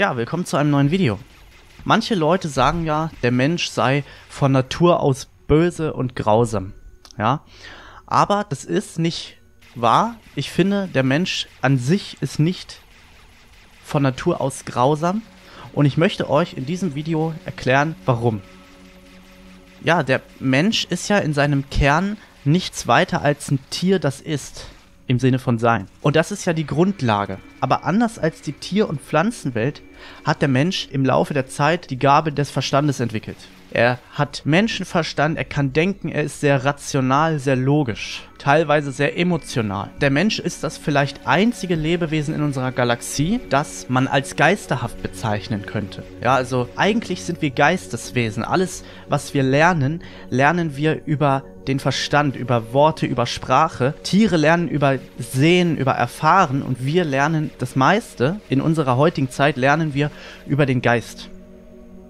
Ja, willkommen zu einem neuen Video. Manche Leute sagen ja, der Mensch sei von Natur aus böse und grausam. Ja, aber das ist nicht wahr. Ich finde, der Mensch an sich ist nicht von Natur aus grausam. Und ich möchte euch in diesem Video erklären, warum. Ja, der Mensch ist ja in seinem Kern nichts weiter als ein Tier, das isst. Im Sinne von Sein. Und das ist ja die Grundlage. Aber anders als die Tier- und Pflanzenwelt hat der Mensch im Laufe der Zeit die Gabe des Verstandes entwickelt. Er hat Menschenverstand, er kann denken, er ist sehr rational, sehr logisch, teilweise sehr emotional. Der Mensch ist das vielleicht einzige Lebewesen in unserer Galaxie, das man als geisterhaft bezeichnen könnte. Ja, also eigentlich sind wir Geisteswesen. Alles, was wir lernen, lernen wir über den Verstand, über Worte, über Sprache. Tiere lernen über Sehen, über Erfahren und wir lernen das meiste. In unserer heutigen Zeit lernen wir über den Geist.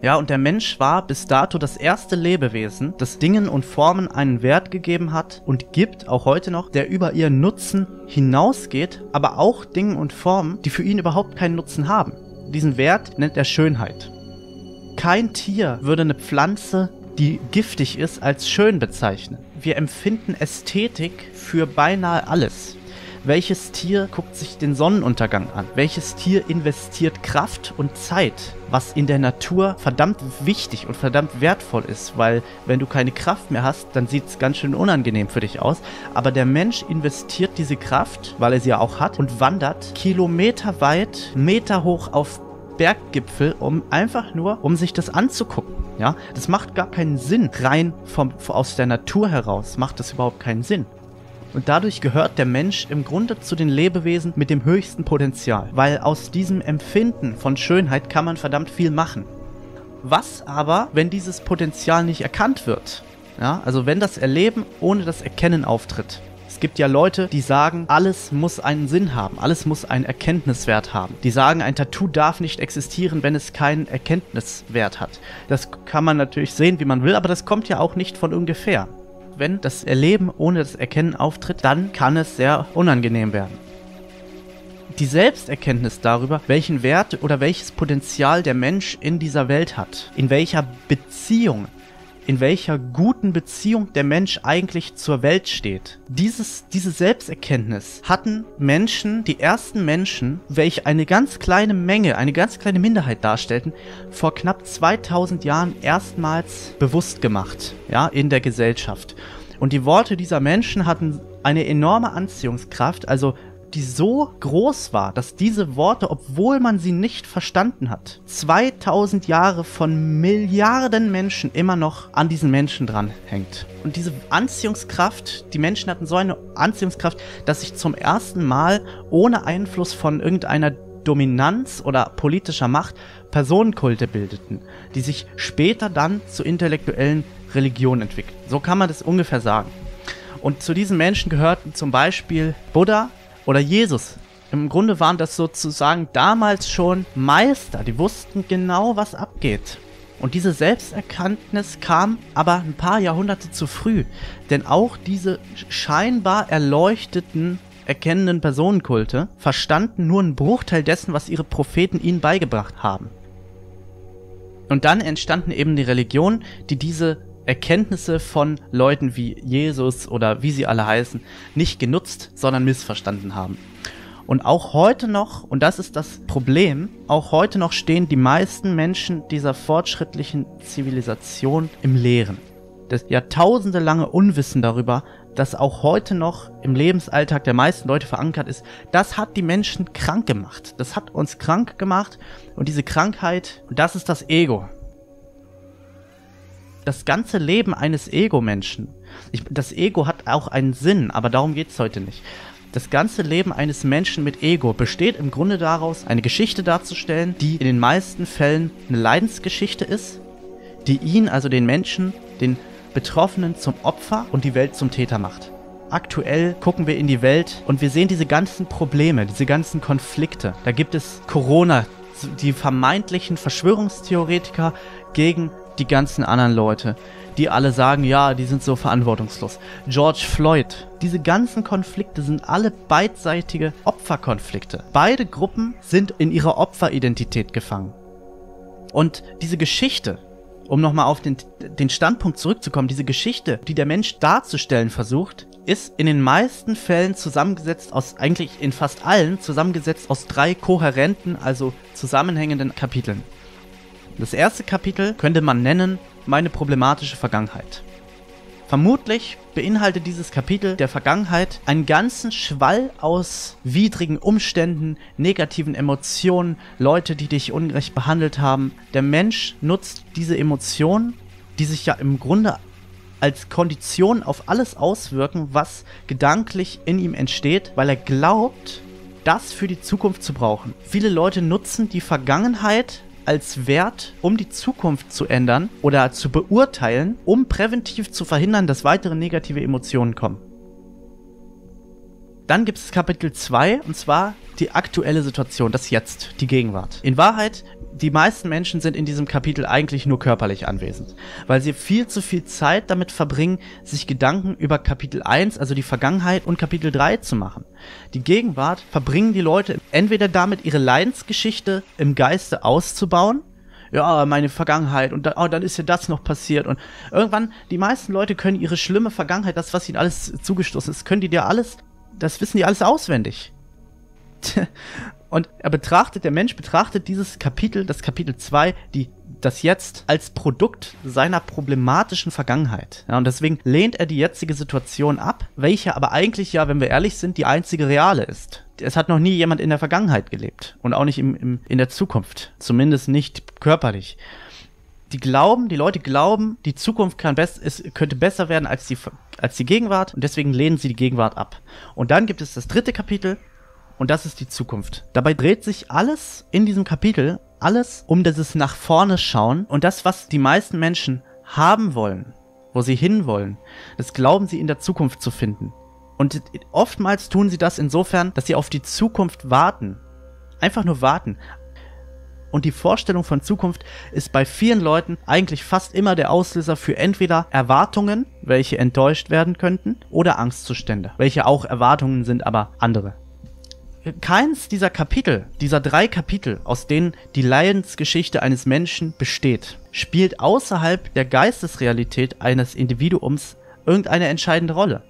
Ja, und der Mensch war bis dato das erste Lebewesen, das Dingen und Formen einen Wert gegeben hat und gibt, auch heute noch, der über ihren Nutzen hinausgeht, aber auch Dingen und Formen, die für ihn überhaupt keinen Nutzen haben. Diesen Wert nennt er Schönheit. Kein Tier würde eine Pflanze, die giftig ist, als schön bezeichnen. Wir empfinden Ästhetik für beinahe alles. Welches Tier guckt sich den Sonnenuntergang an? Welches Tier investiert Kraft und Zeit, was in der Natur verdammt wichtig und verdammt wertvoll ist? Weil wenn du keine Kraft mehr hast, dann sieht es ganz schön unangenehm für dich aus. Aber der Mensch investiert diese Kraft, weil er sie ja auch hat, und wandert kilometerweit, meterhoch auf Berggipfel, um einfach nur, sich das anzugucken. Ja, das macht gar keinen Sinn. Rein aus der Natur heraus macht das überhaupt keinen Sinn. Und dadurch gehört der Mensch im Grunde zu den Lebewesen mit dem höchsten Potenzial, weil aus diesem Empfinden von Schönheit kann man verdammt viel machen. Was aber, wenn dieses Potenzial nicht erkannt wird? Ja, also wenn das Erleben ohne das Erkennen auftritt. Es gibt ja Leute, die sagen, alles muss einen Sinn haben, alles muss einen Erkenntniswert haben. Die sagen, ein Tattoo darf nicht existieren, wenn es keinen Erkenntniswert hat. Das kann man natürlich sehen, wie man will, aber das kommt ja auch nicht von ungefähr. Wenn das Erleben ohne das Erkennen auftritt, dann kann es sehr unangenehm werden. Die Selbsterkenntnis darüber, welchen Wert oder welches Potenzial der Mensch in dieser Welt hat, in welcher Beziehung, in welcher guten Beziehung der Mensch eigentlich zur Welt steht. Diese Selbsterkenntnis hatten Menschen, die ersten Menschen, welche eine ganz kleine Menge, eine ganz kleine Minderheit darstellten, vor knapp 2000 Jahren erstmals bewusst gemacht, ja, in der Gesellschaft. Und die Worte dieser Menschen hatten eine enorme Anziehungskraft, also die so groß war, dass diese Worte, obwohl man sie nicht verstanden hat, 2000 Jahre von Milliarden Menschen immer noch an diesen Menschen dranhängt. Und diese Anziehungskraft, die Menschen hatten so eine Anziehungskraft, dass sich zum ersten Mal ohne Einfluss von irgendeiner Dominanz oder politischer Macht Personenkulte bildeten, die sich später dann zu intellektuellen Religionen entwickelten. So kann man das ungefähr sagen. Und zu diesen Menschen gehörten zum Beispiel Buddha, oder Jesus. Im Grunde waren das sozusagen damals schon Meister, die wussten genau, was abgeht. Und diese Selbsterkenntnis kam aber ein paar Jahrhunderte zu früh, denn auch diese scheinbar erleuchteten, erkennenden Personenkulte verstanden nur einen Bruchteil dessen, was ihre Propheten ihnen beigebracht haben. Und dann entstanden eben die Religionen, die diese Erkenntnisse von Leuten wie Jesus oder wie sie alle heißen, nicht genutzt, sondern missverstanden haben. Und auch heute noch, und das ist das Problem, auch heute noch stehen die meisten Menschen dieser fortschrittlichen Zivilisation im Leeren. Das jahrtausendelange Unwissen darüber, das auch heute noch im Lebensalltag der meisten Leute verankert ist, das hat die Menschen krank gemacht. Das hat uns krank gemacht und diese Krankheit, das ist das Ego. Das ganze Leben eines Ego-Menschen, das Ego hat auch einen Sinn, aber darum geht es heute nicht. Das ganze Leben eines Menschen mit Ego besteht im Grunde daraus, eine Geschichte darzustellen, die in den meisten Fällen eine Leidensgeschichte ist, die ihn, also den Menschen, den Betroffenen zum Opfer und die Welt zum Täter macht. Aktuell gucken wir in die Welt und wir sehen diese ganzen Probleme, diese ganzen Konflikte. Da gibt es Corona, die vermeintlichen Verschwörungstheoretiker gegen die ganzen anderen Leute. die alle sagen, ja, die sind so verantwortungslos. George Floyd, diese ganzen Konflikte sind alle beidseitige Opferkonflikte. Beide Gruppen sind in ihrer Opferidentität gefangen. Und diese Geschichte, um nochmal auf den Standpunkt zurückzukommen, diese Geschichte, die der Mensch darzustellen versucht, ist in den meisten Fällen zusammengesetzt aus, eigentlich in fast allen, zusammengesetzt aus 3 kohärenten, also zusammenhängenden Kapiteln. Das erste Kapitel könnte man nennen, meine problematische Vergangenheit. Vermutlich beinhaltet dieses Kapitel der Vergangenheit einen ganzen Schwall aus widrigen Umständen, negativen Emotionen, Leute, die dich ungerecht behandelt haben. Der Mensch nutzt diese Emotionen, die sich ja im Grunde als Kondition auf alles auswirken, was gedanklich in ihm entsteht, weil er glaubt, das für die Zukunft zu brauchen. Viele Leute nutzen die Vergangenheit als Wert, um die Zukunft zu ändern oder zu beurteilen, um präventiv zu verhindern, dass weitere negative Emotionen kommen. Dann gibt es Kapitel 2, und zwar die aktuelle Situation, das Jetzt, die Gegenwart. In Wahrheit, die meisten Menschen sind in diesem Kapitel eigentlich nur körperlich anwesend, weil sie viel zu viel Zeit damit verbringen, sich Gedanken über Kapitel 1, also die Vergangenheit, und Kapitel 3 zu machen. Die Gegenwart verbringen die Leute entweder damit, ihre Leidensgeschichte im Geiste auszubauen, ja, meine Vergangenheit und dann ist ja das noch passiert und irgendwann, die meisten Leute können ihre schlimme Vergangenheit, das, was ihnen alles zugestoßen ist, das wissen die alles auswendig. Und der Mensch betrachtet dieses Kapitel, das Kapitel 2, das Jetzt, als Produkt seiner problematischen Vergangenheit. Ja, und deswegen lehnt er die jetzige Situation ab, welche aber eigentlich ja, wenn wir ehrlich sind, die einzige reale ist. Es hat noch nie jemand in der Vergangenheit gelebt und auch nicht in der Zukunft, zumindest nicht körperlich. Die Leute glauben, die Zukunft könnte besser werden als die Gegenwart und deswegen lehnen sie die Gegenwart ab. Und dann gibt es das dritte Kapitel und das ist die Zukunft. Dabei dreht sich alles in diesem Kapitel, alles um dieses nach vorne schauen und das, was die meisten Menschen haben wollen, wo sie hinwollen, das glauben sie in der Zukunft zu finden. Und oftmals tun sie das insofern, dass sie auf die Zukunft warten. Einfach nur warten. Und die Vorstellung von Zukunft ist bei vielen Leuten eigentlich fast immer der Auslöser für entweder Erwartungen, welche enttäuscht werden könnten, oder Angstzustände, welche auch Erwartungen sind, aber andere. Keins dieser Kapitel, dieser 3 Kapitel, aus denen die Leidensgeschichte eines Menschen besteht, spielt außerhalb der Geistesrealität eines Individuums irgendeine entscheidende Rolle.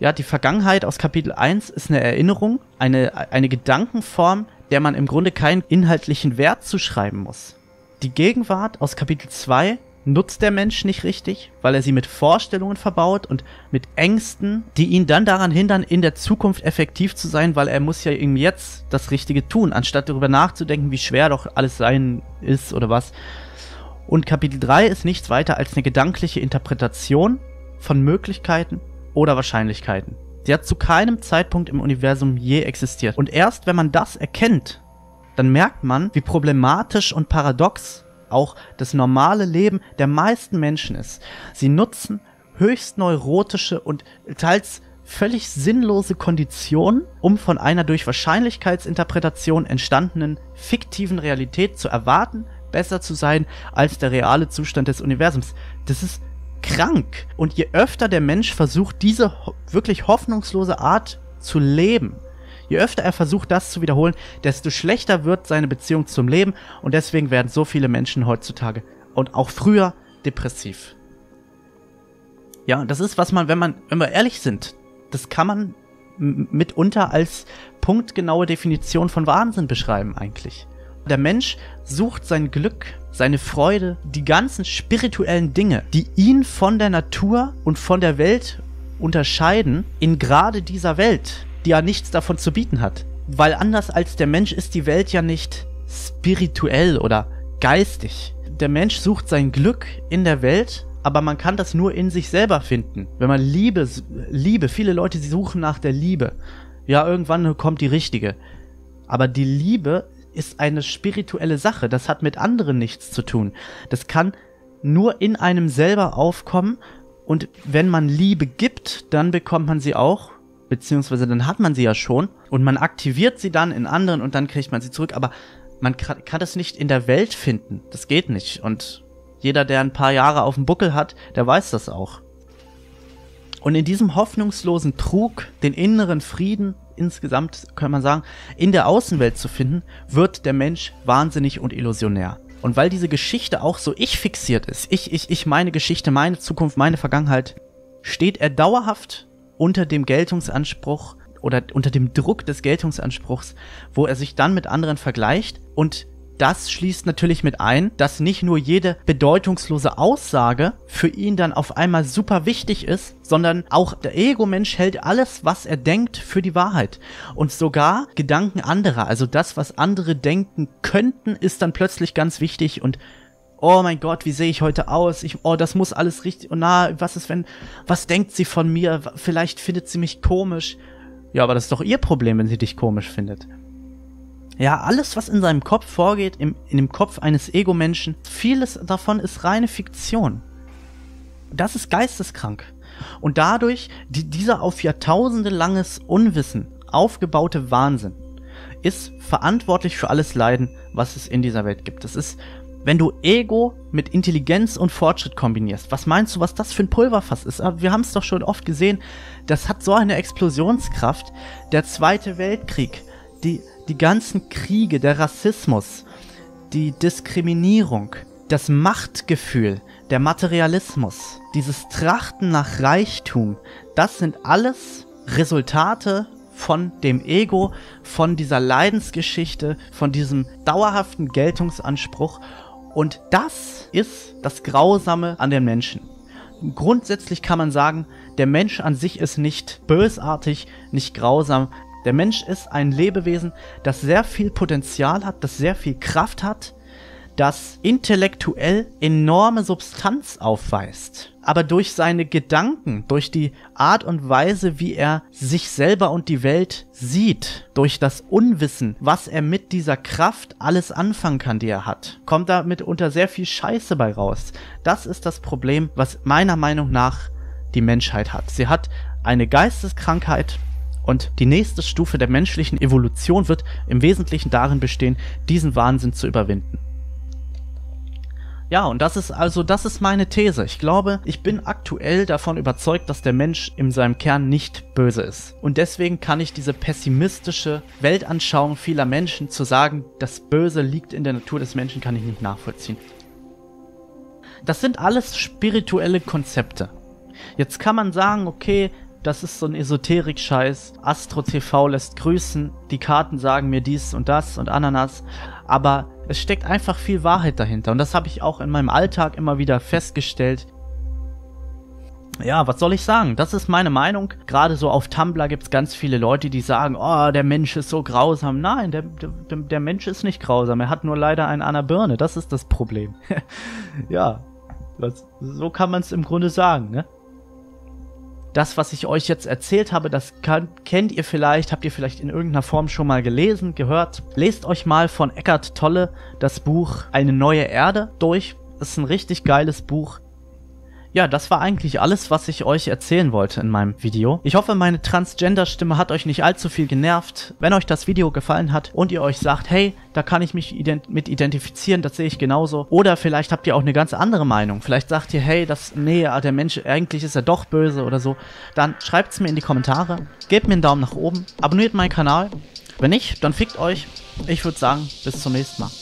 Ja, die Vergangenheit aus Kapitel 1 ist eine Erinnerung, eine Gedankenform, der man im Grunde keinen inhaltlichen Wert zuschreiben muss. Die Gegenwart aus Kapitel 2 nutzt der Mensch nicht richtig, weil er sie mit Vorstellungen verbaut und mit Ängsten, die ihn dann daran hindern, in der Zukunft effektiv zu sein, weil er muss ja eben jetzt das Richtige tun, anstatt darüber nachzudenken, wie schwer doch alles sein ist oder was. Und Kapitel 3 ist nichts weiter als eine gedankliche Interpretation von Möglichkeiten oder Wahrscheinlichkeiten. Sie hat zu keinem Zeitpunkt im Universum je existiert. Und erst wenn man das erkennt, dann merkt man, wie problematisch und paradox auch das normale Leben der meisten Menschen ist. Sie nutzen höchst neurotische und teils völlig sinnlose Konditionen, um von einer durch Wahrscheinlichkeitsinterpretation entstandenen fiktiven Realität zu erwarten, besser zu sein als der reale Zustand des Universums. Das ist krank. Und je öfter der Mensch versucht, diese wirklich hoffnungslose Art zu leben, je öfter er versucht, das zu wiederholen, desto schlechter wird seine Beziehung zum Leben und deswegen werden so viele Menschen heutzutage und auch früher depressiv. Ja, das ist, was man, wenn wir ehrlich sind, das kann man mitunter als punktgenaue Definition von Wahnsinn beschreiben eigentlich. Der Mensch sucht sein Glück, seine Freude, die ganzen spirituellen Dinge, die ihn von der Natur und von der Welt unterscheiden, in gerade dieser Welt, die ja nichts davon zu bieten hat. Weil anders als der Mensch ist die Welt ja nicht spirituell oder geistig. Der Mensch sucht sein Glück in der Welt, aber man kann das nur in sich selber finden. Wenn man Liebe, viele Leute, sie suchen nach der Liebe. Ja, irgendwann kommt die richtige. Aber die Liebe ist eine spirituelle Sache, das hat mit anderen nichts zu tun. Das kann nur in einem selber aufkommen und wenn man Liebe gibt, dann bekommt man sie auch, beziehungsweise dann hat man sie ja schon und man aktiviert sie dann in anderen und dann kriegt man sie zurück, aber man kann das nicht in der Welt finden, das geht nicht und Jeder, der ein paar Jahre auf dem Buckel hat, der weiß das auch. Und in diesem hoffnungslosen Trug, den inneren Frieden insgesamt, kann man sagen, in der Außenwelt zu finden, wird der Mensch wahnsinnig und illusionär. Und weil diese Geschichte auch so ich-fixiert ist, ich, meine Geschichte, meine Zukunft, meine Vergangenheit, steht er dauerhaft unter dem Geltungsanspruch oder unter dem Druck des Geltungsanspruchs, wo er sich dann mit anderen vergleicht. Und das schließt natürlich mit ein, dass nicht nur jede bedeutungslose Aussage für ihn dann auf einmal super wichtig ist, sondern auch der Ego-Mensch hält alles, was er denkt, für die Wahrheit. Und sogar Gedanken anderer, also das, was andere denken könnten, ist dann plötzlich ganz wichtig. Und oh mein Gott, wie sehe ich heute aus? Oh, das muss alles richtig. Und na, was ist, wenn, was denkt sie von mir? Vielleicht findet sie mich komisch. Ja, aber das ist doch ihr Problem, wenn sie dich komisch findet. Ja, alles, was in seinem Kopf vorgeht, in dem Kopf eines Ego-Menschen, vieles davon ist reine Fiktion. Das ist geisteskrank. Und dadurch, dieser auf Jahrtausende langes Unwissen aufgebaute Wahnsinn ist verantwortlich für alles Leiden, was es in dieser Welt gibt. Das ist, wenn du Ego mit Intelligenz und Fortschritt kombinierst, was meinst du, was das für ein Pulverfass ist? Aber wir haben es doch schon oft gesehen, das hat so eine Explosionskraft. Der Zweite Weltkrieg, die ganzen Kriege, der Rassismus, die Diskriminierung, das Machtgefühl, der Materialismus, dieses Trachten nach Reichtum, das sind alles Resultate von dem Ego, von dieser Leidensgeschichte, von diesem dauerhaften Geltungsanspruch. Und das ist das Grausame an den Menschen. Grundsätzlich kann man sagen, der Mensch an sich ist nicht bösartig, nicht grausam. Der Mensch ist ein Lebewesen, das sehr viel Potenzial hat, das sehr viel Kraft hat, das intellektuell enorme Substanz aufweist. Aber durch seine Gedanken, durch die Art und Weise, wie er sich selber und die Welt sieht, durch das Unwissen, was er mit dieser Kraft alles anfangen kann, die er hat, kommt da mitunter sehr viel Scheiße bei raus. Das ist das Problem, was meiner Meinung nach die Menschheit hat. Sie hat eine Geisteskrankheit. Und die nächste Stufe der menschlichen Evolution wird im Wesentlichen darin bestehen, diesen Wahnsinn zu überwinden. Ja, und das ist meine These. Ich glaube, ich bin aktuell davon überzeugt, dass der Mensch in seinem Kern nicht böse ist. Und deswegen kann ich diese pessimistische Weltanschauung vieler Menschen zu sagen, das Böse liegt in der Natur des Menschen, kann ich nicht nachvollziehen. Das sind alles spirituelle Konzepte. Jetzt kann man sagen, okay, das ist so ein Esoterik-Scheiß. Astro TV lässt grüßen. Die Karten sagen mir dies und das und Ananas. Aber es steckt einfach viel Wahrheit dahinter. Und das habe ich auch in meinem Alltag immer wieder festgestellt. Ja, was soll ich sagen? Das ist meine Meinung. Gerade so auf Tumblr gibt es ganz viele Leute, die sagen, oh, der Mensch ist so grausam. Nein, der Mensch ist nicht grausam. Er hat nur leider einen an der Birne. Das ist das Problem. Ja, so kann man es im Grunde sagen, ne? Das, was ich euch jetzt erzählt habe, das kennt ihr vielleicht, habt ihr vielleicht in irgendeiner Form schon mal gelesen, gehört. Lest euch mal von Eckhart Tolle das Buch Eine neue Erde durch. Das ist ein richtig geiles Buch. Ja, das war eigentlich alles, was ich euch erzählen wollte in meinem Video. Ich hoffe, meine Transgender-Stimme hat euch nicht allzu viel genervt. Wenn euch das Video gefallen hat und ihr euch sagt, hey, da kann ich mich mit identifizieren, das sehe ich genauso. Oder vielleicht habt ihr auch eine ganz andere Meinung. Vielleicht sagt ihr, hey, der Mensch, eigentlich ist er doch böse oder so. Dann schreibt es mir in die Kommentare, gebt mir einen Daumen nach oben, abonniert meinen Kanal. Wenn nicht, dann fickt euch. Ich würde sagen, bis zum nächsten Mal.